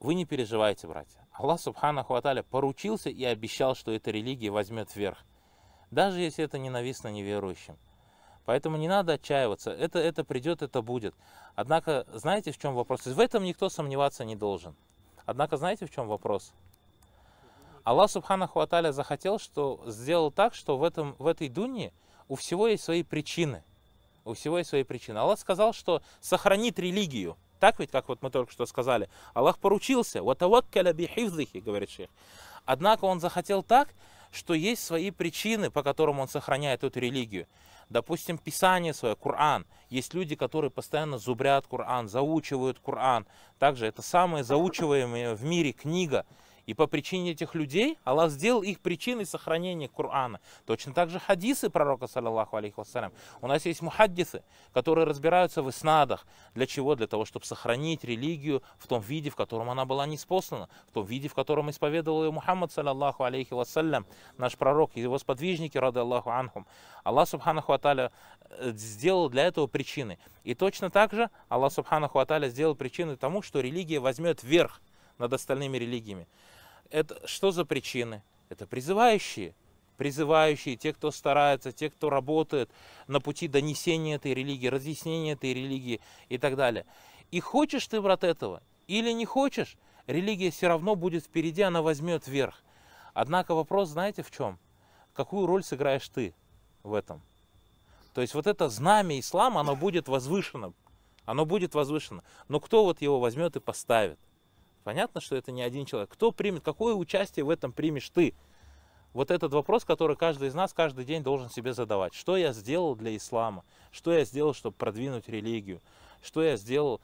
Вы не переживайте, братья. Аллах Субханаху ва Тааля поручился и обещал, что эта религия возьмет верх, даже если это ненавистно неверующим. Поэтому не надо отчаиваться. Это придет, это будет. Однако, знаете, в чем вопрос? В этом никто сомневаться не должен. Однако, знаете, в чем вопрос? Аллах Субханаху ва Тааля захотел, что сделал так, что в этой дунье у всего есть свои причины. У всего есть свои причины. Аллах сказал, что сохранит религию. Так ведь, как вот мы только что сказали. Аллах поручился. Говорит шейх. Однако он захотел так, что есть свои причины, по которым он сохраняет эту религию. Допустим, Писание свое, Коран. Есть люди, которые постоянно зубрят Коран, заучивают Коран. Также это самая заучиваемая в мире книга. И по причине этих людей Аллах сделал их причиной сохранения Корана. Точно так же хадисы пророка, саллаллаху алейхи вассалям. У нас есть мухаддисы, которые разбираются в иснадах. Для чего? Для того, чтобы сохранить религию в том виде, в котором она была ниспослана, в том виде, в котором исповедовал ее Мухаммад, саллаллаху алейхи вассалям, наш пророк и его сподвижники, рады Аллаху анхум. Аллах Субханаху ва Тааля сделал для этого причины. И точно так же Аллах Субханаху ва Тааля сделал причины тому, что религия возьмет верх над остальными религиями. Это что за причины? Это призывающие. Призывающие, те, кто старается, те, кто работает на пути донесения этой религии, разъяснения этой религии и так далее. И хочешь ты, брат, этого или не хочешь, религия все равно будет впереди, она возьмет верх. Однако вопрос, знаете, в чем? Какую роль сыграешь ты в этом? То есть вот это знамя ислама, оно будет возвышено. Оно будет возвышено. Но кто вот его возьмет и поставит? Понятно, что это не один человек. Кто примет, какое участие в этом примешь ты? Вот этот вопрос, который каждый из нас каждый день должен себе задавать. Что я сделал для ислама? Что я сделал, чтобы продвинуть религию? Что я сделал?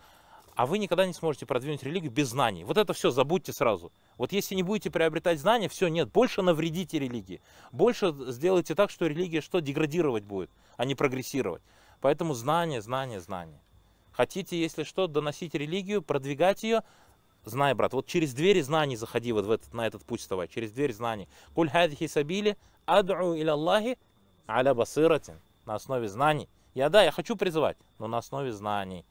А вы никогда не сможете продвинуть религию без знаний. Вот это все забудьте сразу. Вот если не будете приобретать знания, все, нет, больше навредите религии. Больше сделайте так, что религия что? Деградировать будет, а не прогрессировать. Поэтому знания, знания, знания. Хотите, если что, доносить религию, продвигать ее, знай, брат, вот через двери знаний заходи вот на этот путь вставай, через дверь знаний. Куль хадихи сабили, аду иля Аллахи, аля басыратин. На основе знаний. Я хочу призывать, но на основе знаний.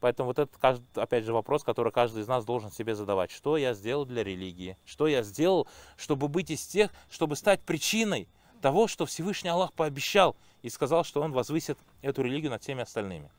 Поэтому вот это, опять же, вопрос, который каждый из нас должен себе задавать. Что я сделал для религии? Что я сделал, чтобы быть из тех, чтобы стать причиной того, что Всевышний Аллах пообещал и сказал, что Он возвысит эту религию над всеми остальными?